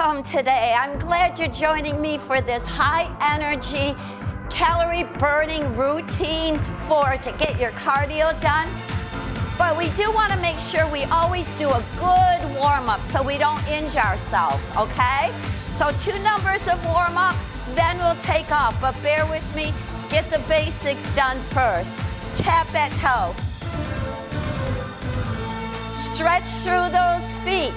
Welcome today. I'm glad you're joining me for this high-energy, calorie-burning routine to get your cardio done. But we do want to make sure we always do a good warm-up so we don't injure ourselves, okay? So 2 numbers of warm-up, then we'll take off. But bear with me, get the basics done first. Tap that toe. Stretch through those feet.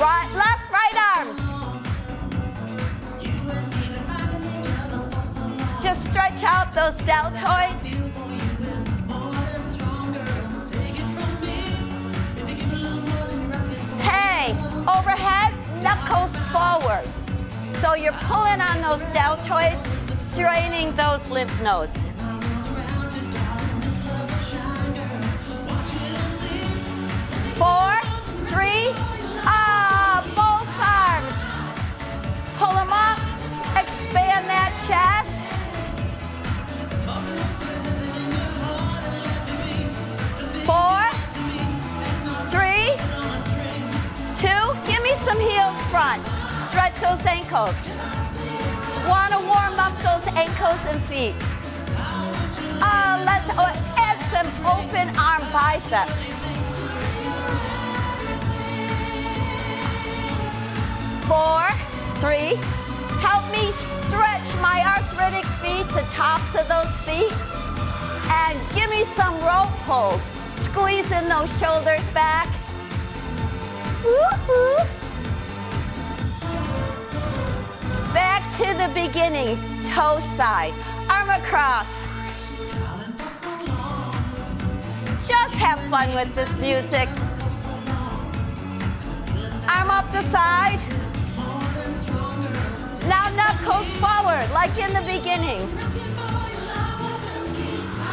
Right, left, right arm. Just stretch out those deltoids. Hey, overhead, knuckles forward. So you're pulling on those deltoids, straining those lymph nodes. Stretch those ankles. Want to warm up those ankles and feet. Let's add some open arm biceps. Four, three. Help me stretch my arthritic feet, the tops of those feet. And give me some rope pulls. Squeezing those shoulders back. Woo-hoo. Back to the beginning, toe side, arm across. Just have fun with this music. Arm up the side. Now knuckles forward, like in the beginning.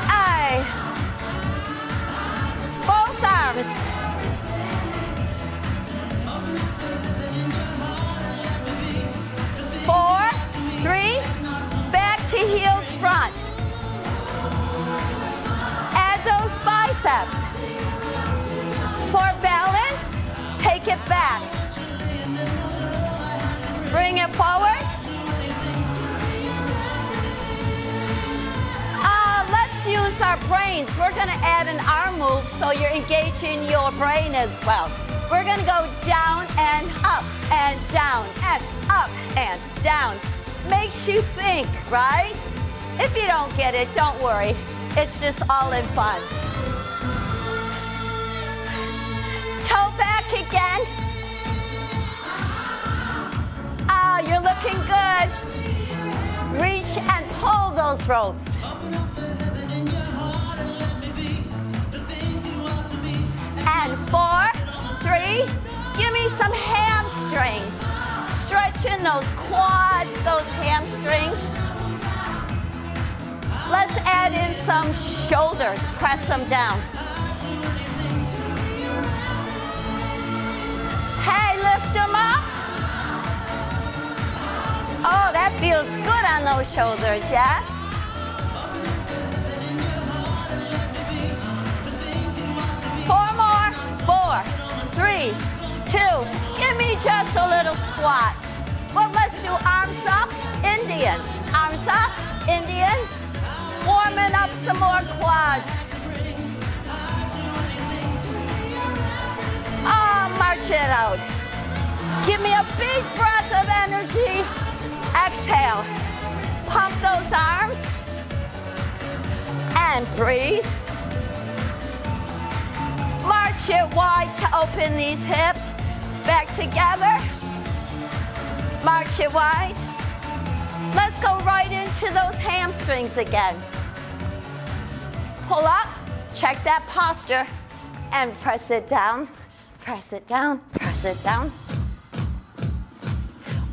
Aye. Both arms. Heels front. Add those biceps. For balance, take it back. Bring it forward. Let's use our brains. We're going to add an arm move so you're engaging your brain as well. We're going to go down and up and down and up and down. Makes you think, right? If you don't get it, don't worry. It's just all in fun. Toe back again. You're looking good. Reach and pull those ropes. And 4, 3, give me some hamstrings. Stretching those quads, those hamstrings. Let's add in some shoulders. Press them down. Hey, lift them up. Oh, that feels good on those shoulders, yeah? Four more. 4, 3, 2. Give me just a little squat. But let's do arms up, Indian. Arms up, Indian. Warming up some more quads. March it out. Give me a big breath of energy. Exhale. Pump those arms. And breathe. March it wide to open these hips. Back together, march it wide. Let's go right into those hamstrings again. Pull up, check that posture, and press it down, press it down, press it down.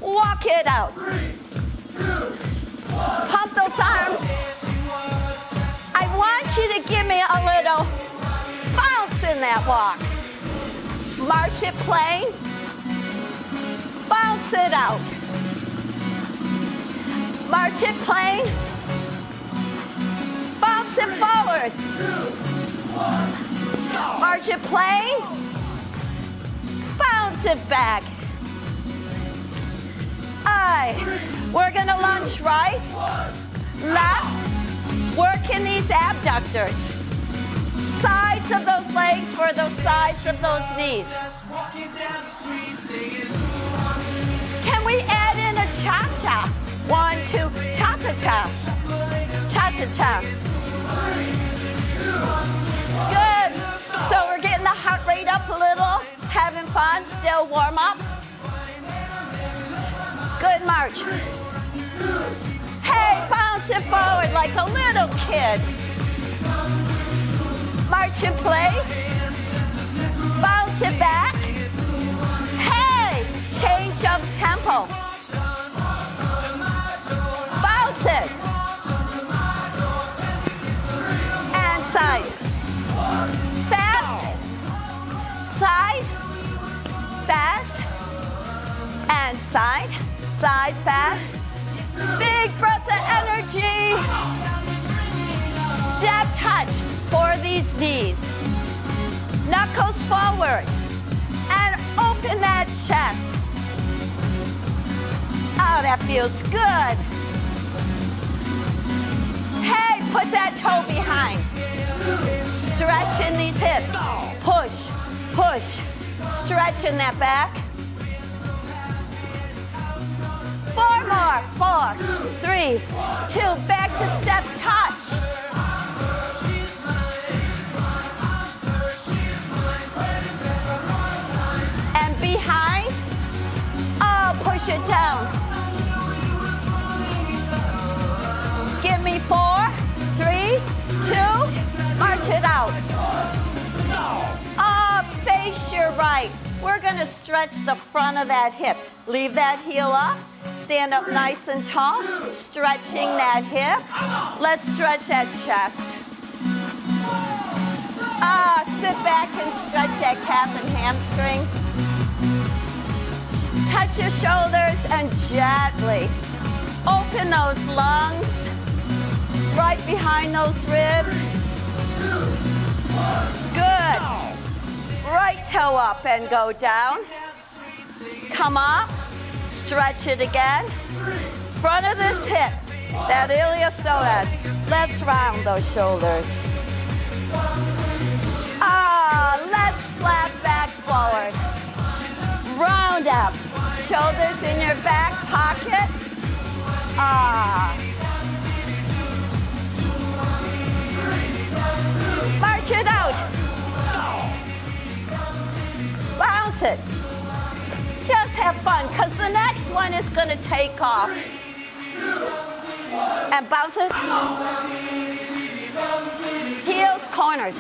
Walk it out. 3, 2, 1. Pump those arms. I want you to give me a little bounce in that walk. March it plain. Bounce it out. March it plain. Bounce it forward. 3, 2, 1, stop. March it plain. Bounce it back. right. We're gonna lunge right, left, working these abductors. Sides of those legs for those sides of those knees. Can we add in a cha-cha? 1, 2, cha-cha-cha, cha-cha-cha. Good, so we're getting the heart rate up a little, having fun, still warm up. Good march. Hey, bounce it forward like a little kid. March in place. Bounce it back. Hey, change of tempo. Bounce it. And side. Fast. Side. Fast. And side. Side fast. Big breath of energy. Step touch for these knees. Knuckles forward. And open that chest. Oh, that feels good. Hey, put that toe behind. Stretching these hips. Push, push. Stretching that back. 4, 3, 2, back to step touch. And behind, oh, push it down. Give me 4, 3, 2, march it out. Up, face your right. We're gonna stretch the front of that hip. Leave that heel up. Stand up nice and tall, stretching that hip. Let's stretch that chest. Ah, sit back and stretch that calf and hamstring. Touch your shoulders and gently open those lungs, right behind those ribs. Good. Right toe up and go down. Come up. Stretch it again. Front of this hip, that iliopsoas. Let's round those shoulders. Ah, let's flat back forward. Round up. Shoulders in your back pocket. Ah. March it out. Bounce it. Just have fun, because the next one is going to take off. 3, 2, 1, and bounce it. Heels, corners.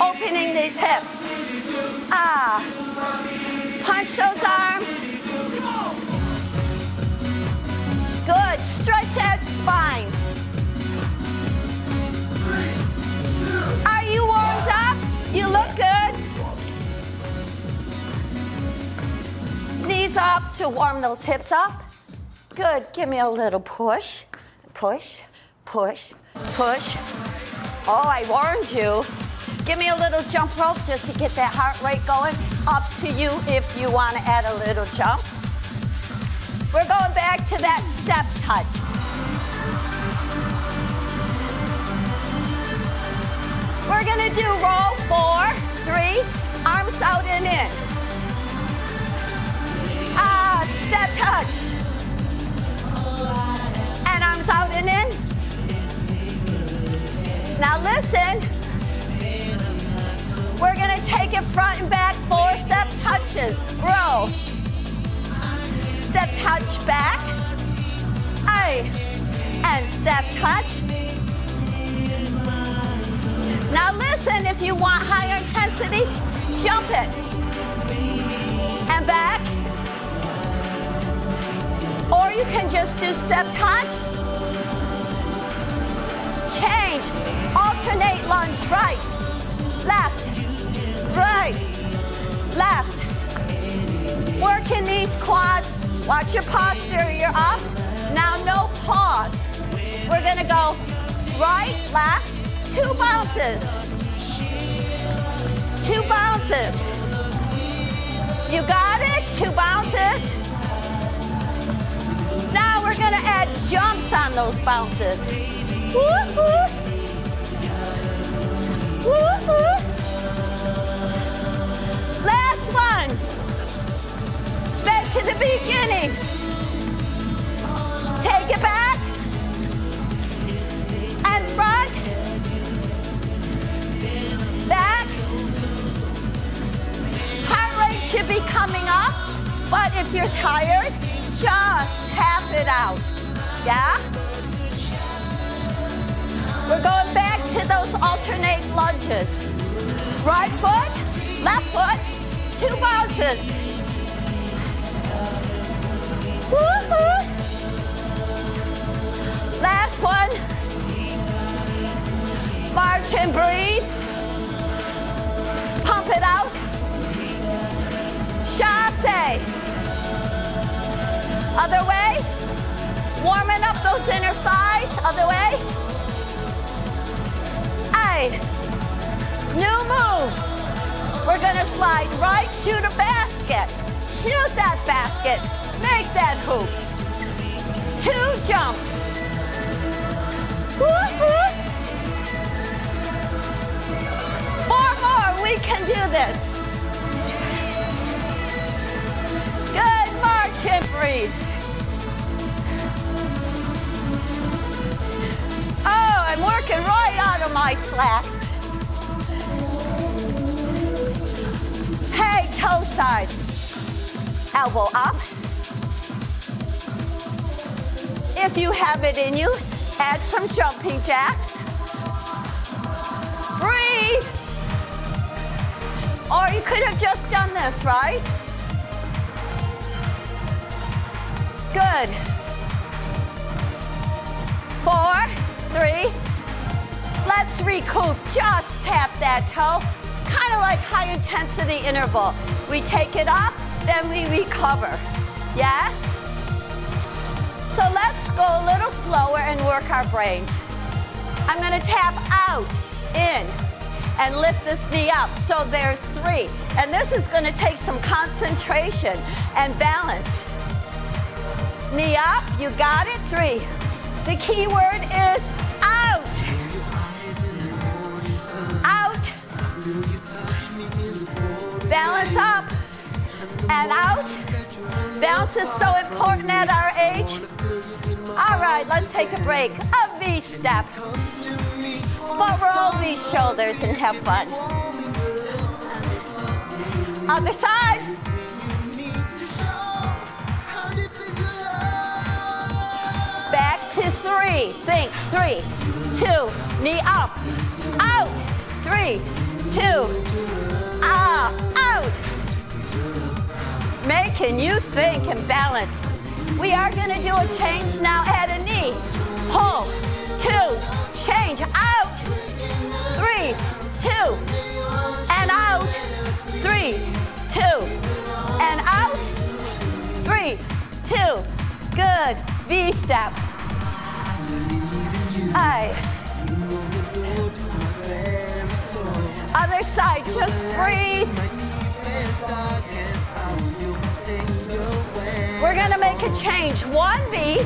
Opening these hips. Ah. Punch those arms. Good. Stretch that spine. Are you warmed up? You look good. Knees up to warm those hips up. Good, give me a little push, push, push, push. Oh, I warned you. Give me a little jump rope just to get that heart rate going. Up to you if you want to add a little jump. We're going back to that step touch. We're going to do roll 4, 3, arms out and in. Ah, step touch. And arms out and in. Now listen. We're going to take it front and back, 4 step touches. Row. Step touch back. Aye. And step touch. Now listen, if you want higher intensity, jump it. And back. Or you can just do step touch. Change. Alternate lunge. Right. Left. Right. Left. Working these quads. Watch your posture. You're up. Now no pause. We're going to go right, left. 2 bounces. 2 bounces. You got it? 2 bounces. jumps on those bounces. Woo-hoo. Woo-hoo. Last one. Back to the beginning. Take it back. And front. Back. Heart rate should be coming up, but if you're tired, just tap it out, yeah? We're going back to those alternate lunges. Right foot, left foot, two bounces. Woo-hoo! Last one. March and breathe. Pump it out. Chasse. Other way, warming up those inner thighs. Other way. Aye. New move. We're gonna slide right, shoot a basket. Shoot that basket. Make that hoop. Two jump. Woo-hoo. Four more, we can do this. Good, march and breathe. Oh, I'm working right out of my slack. Hey, toe side. Elbow up. If you have it in you, add some jumping jacks. Breathe. Or you could have just done this, right? Good. 4, 3. Let's recoup. Just tap that toe. Kind of like high intensity interval. We take it up, then we recover. Yes? So let's go a little slower and work our brains. I'm going to tap out, in, and lift this knee up. So there's 3. And this is going to take some concentration and balance. Knee up, you got it, 3. The key word is out. Out. Balance up and out. Balance is so important at our age. All right, let's take a break. A V step. But roll these shoulders and have fun. Other side. Back to 3, think, 3, 2, knee up, out, 3, 2, ah, out. Making you think and balance. We are gonna do a change now, add a knee, pull, 2, change, out, 3, 2, and out, 3, 2, and out, 3, 2, good. V step. Aye. Other side, just breathe. We're gonna make a change. 1 V.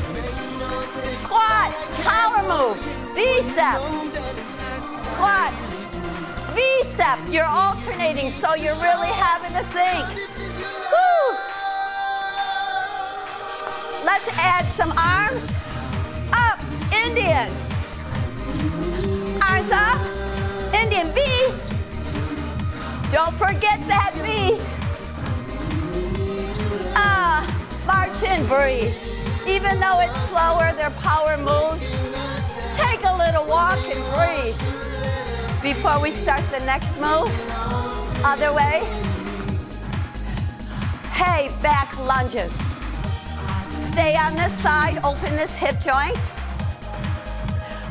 Squat, power move. V step. Squat. V step. You're alternating, so you're really having to think. Woo! Let's add some arms. Up, Indian. Arms up, Indian V. Don't forget that V. March and breathe. Even though it's slower, their power moves. Take a little walk and breathe. Before we start the next move, other way. Hey, back lunges. Stay on this side, open this hip joint.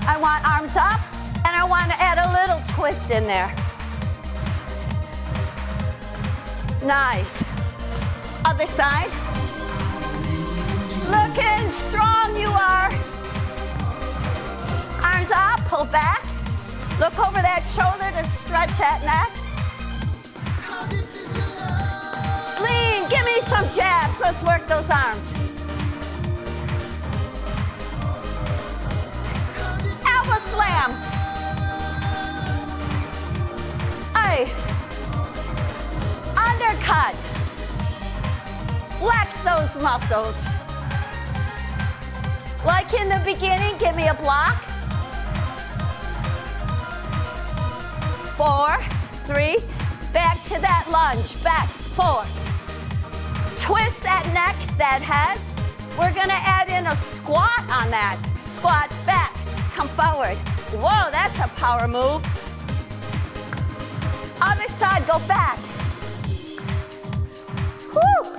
I want arms up, and I want to add a little twist in there. Nice. Other side. Looking strong you are. Arms up, pull back. Look over that shoulder to stretch that neck. Lean, give me some jabs. Let's work those arms. slam. Aye. Undercut. Flex those muscles. Like in the beginning, give me a block. 4, 3, back to that lunge, back, 4. Twist that neck, that head. We're gonna add in a squat on that. Squat, back, come forward. Whoa, that's a power move. Other side, go back. Woo.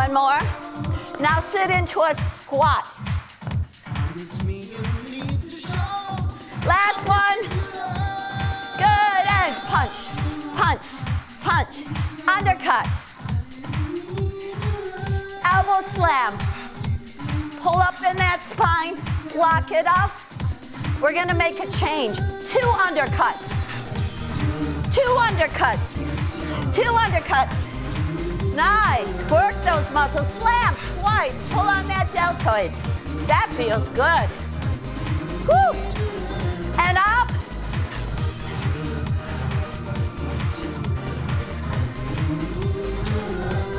One more. Now sit into a squat. Last one. Good, and punch, punch, punch. Undercut. Elbow slam. Pull up in that spine, lock it up. We're gonna make a change. 2 undercuts. 2 undercuts. 2 undercuts. Nice, work those muscles. Slam twice, pull on that deltoid. That feels good. Woo. And up.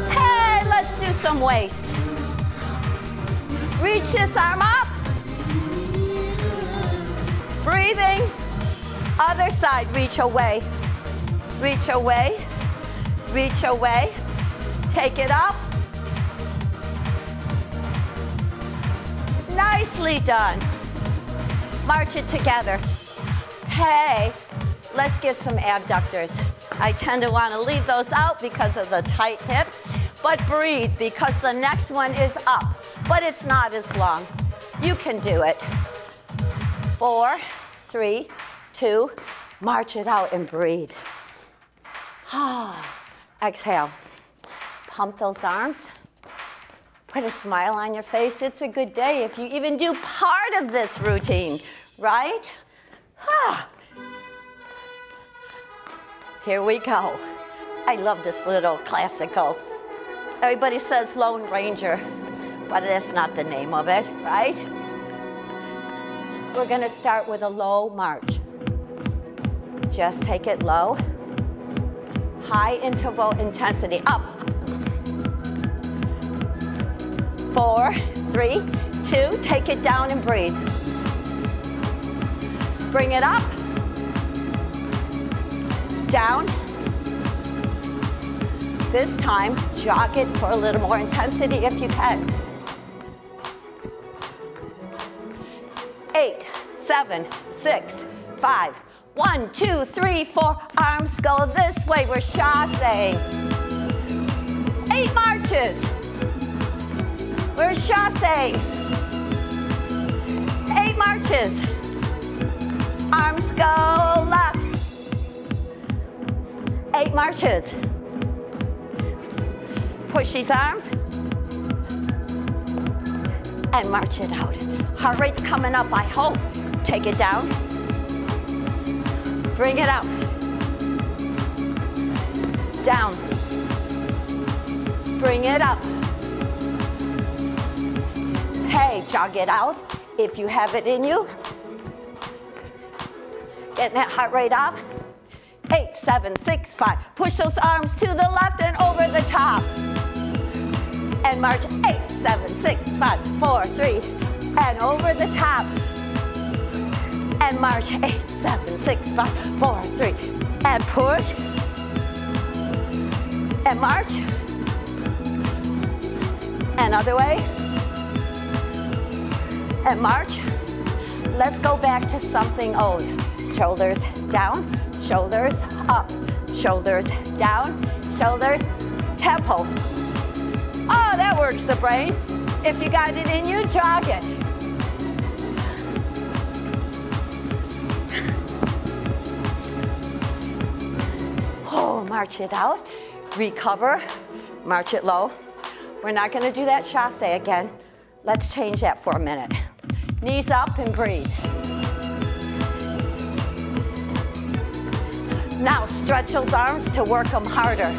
Hey, let's do some weights. Reach this arm up. Breathing. Other side, reach away. Reach away. Reach away. Take it up. Nicely done. March it together. Hey, let's get some abductors. I tend to want to leave those out because of the tight hips, but breathe because the next one is up, but it's not as long. You can do it. 4, 3, 2, march it out and breathe. Exhale. Pump those arms, put a smile on your face. It's a good day if you even do part of this routine, right? Here we go. I love this little classical. Everybody says Lone Ranger, but that's not the name of it, right? We're gonna start with a low march. Just take it low. High interval intensity, up. 4, 3, 2, take it down and breathe. Bring it up. Down. This time, jog it for a little more intensity if you can. 8, 7, 6, 5. 1, 2, 3, 4, arms go this way. We're chassé. 8 marches. We're chassé. 8 marches. Arms go left. 8 marches. Push these arms. And march it out. Heart rate's coming up, I hope. Take it down. Bring it out. Down. Bring it up. Hey, jog it out if you have it in you. Getting that heart rate up. 8, 7, 6, 5. Push those arms to the left and over the top. And march. 8, 7, 6, 5, 4, 3. And over the top. And march. 8, 7, 6, 5, 4, 3. And push. And march. And other way. And march. Let's go back to something old. Shoulders down, shoulders up, shoulders down, shoulders, tempo. Oh, that works the brain. If you got it in you, jog it. Oh, march it out, recover, march it low. We're not gonna do that chassé again. Let's change that for a minute. Knees up and breathe. Now stretch those arms to work them harder.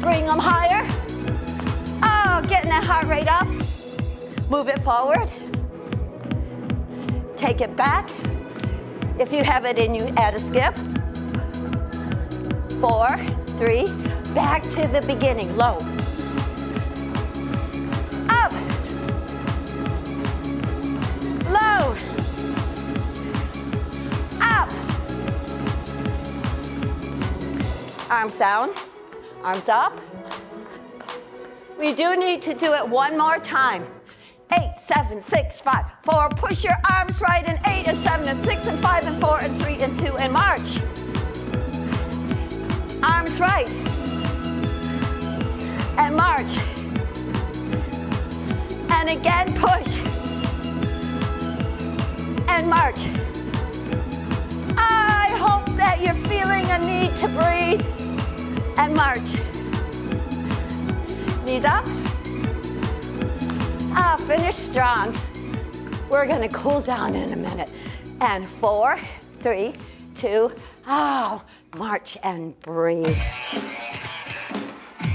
Bring them higher. Oh, getting that heart rate up. Move it forward. take it back. If you have it in you, add a skip. 4, 3, back to the beginning, low. Up. Low. Up. Arms down, arms up. We do need to do it one more time. 8, 7, 6, 5, 4. Push your arms right in 8 and 7 and 6 and 5 and 4 and 3 and 2 and march. Arms right. And march. And again push. And march. I hope that you're feeling a need to breathe. And march. Knees up. Finish strong. We're gonna cool down in a minute. And 4, 3, 2, march and breathe. All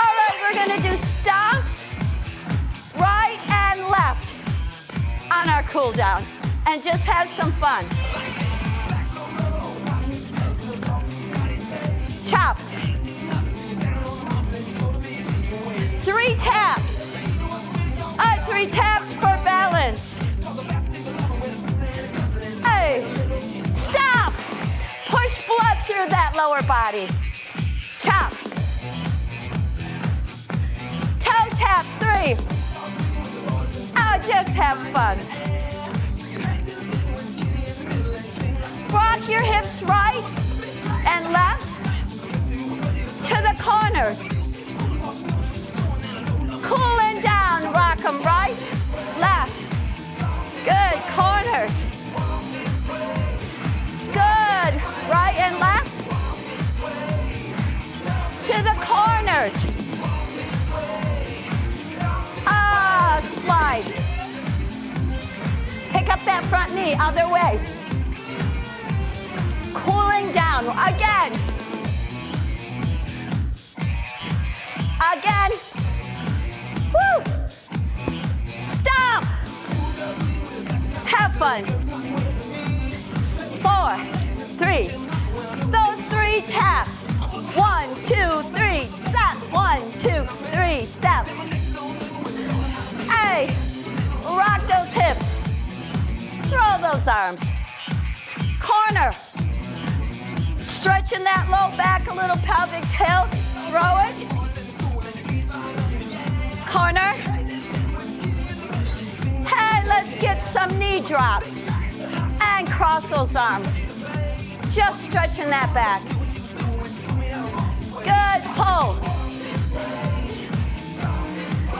right, we're gonna do stomps, right and left on our cool down, and just have some fun. Chop. 3 taps. 3 taps for balance. Hey, stop. Push blood through that lower body. Chop. Toe tap 3. Just have fun. Rock your hips right and left to the corners. Cooling down. Rock them right, left. Good, corners. Good, right and left. To the corners. Slide. Pick up that front knee, other way. Cooling down, again. Again. Woo! Stop! Have fun. 4, 3. Those 3 taps. 1, 2, 3, stop. 1, 2, 3, stop. Hey, rock those hips. Throw those arms. Corner. Stretching that low back, a little pelvic tilt. Throw it. Corner. Let's get some knee drops and cross those arms. Just stretching that back. Good, hold.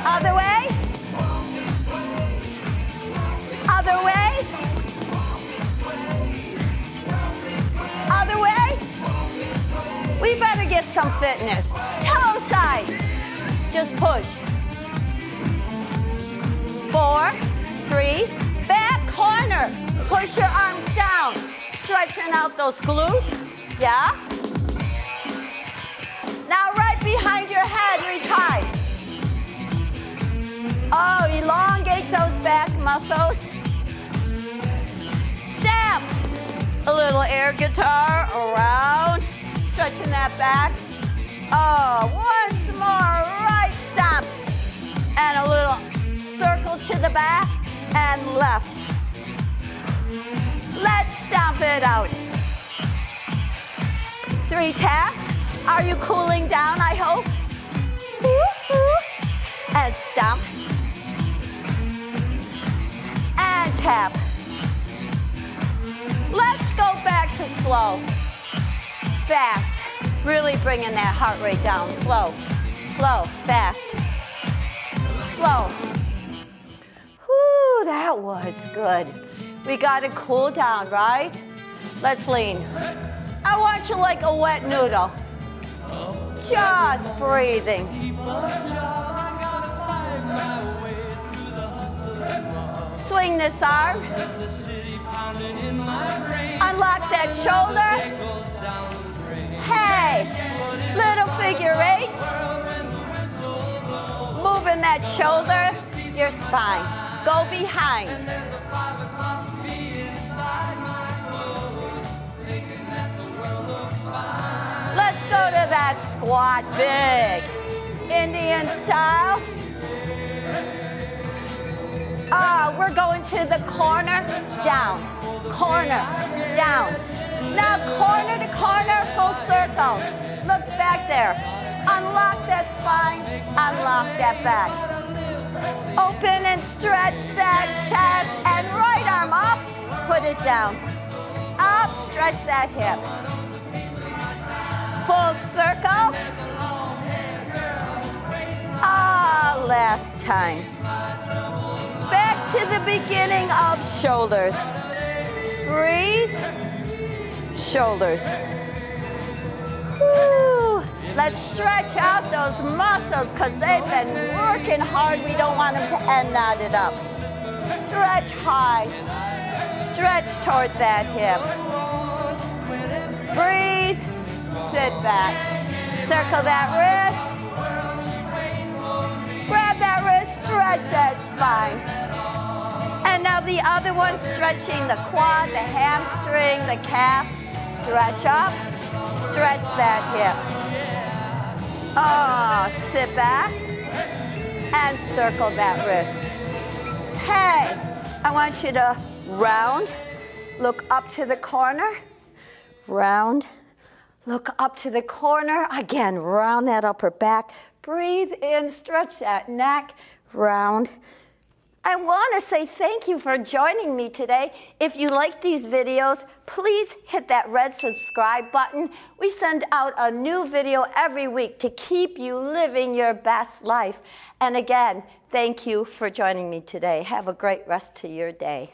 Other way. Other way. Other way. We better get some fitness. Toe side. Just push. 4, 3, back corner. Push your arms down. Stretching out those glutes. Yeah? Now right behind your head, reach high. Oh, elongate those back muscles. Stamp. A little air guitar around. Stretching that back. Oh, once more. Right stamp. And a little circle to the back and left. Let's stomp it out. 3 taps. Are you cooling down, I hope? And stomp. And tap. Let's go back to slow. Fast. Really bringing that heart rate down. Slow. Slow. Fast. Slow. Ooh, that was good. We gotta cool down, right? Let's lean. I want you like a wet noodle. Just breathing. Swing this arm. Unlock that shoulder. Hey, little figure 8. Moving that shoulder, your spine. Go behind. squat big. Indian style. Ah, we're going to the corner, down, corner, down. Now corner to corner, full circle. Look back there. Unlock that spine, unlock that back. Open and stretch that chest and right arm up, put it down. Up, stretch that hip. Full circle. Ah, last time. Back to the beginning of shoulders. Breathe. Shoulders. Whew. Let's stretch out those muscles because they've been working hard. We don't want them to end knotted up. Stretch high. Stretch toward that hip. Breathe. Sit back. Circle that wrist. Grab that wrist. Stretch that spine. And now the other one, stretching the quad, the hamstring, the calf. Stretch up. Stretch that hip. Oh, sit back. And circle that wrist. Hey, I want you to round, look up to the corner, round, look up to the corner. Again, round that upper back. Breathe in, stretch that neck, round. I want to say thank you for joining me today. If you like these videos, please hit that red subscribe button. We send out a new video every week to keep you living your best life. And again, thank you for joining me today. Have a great rest of your day.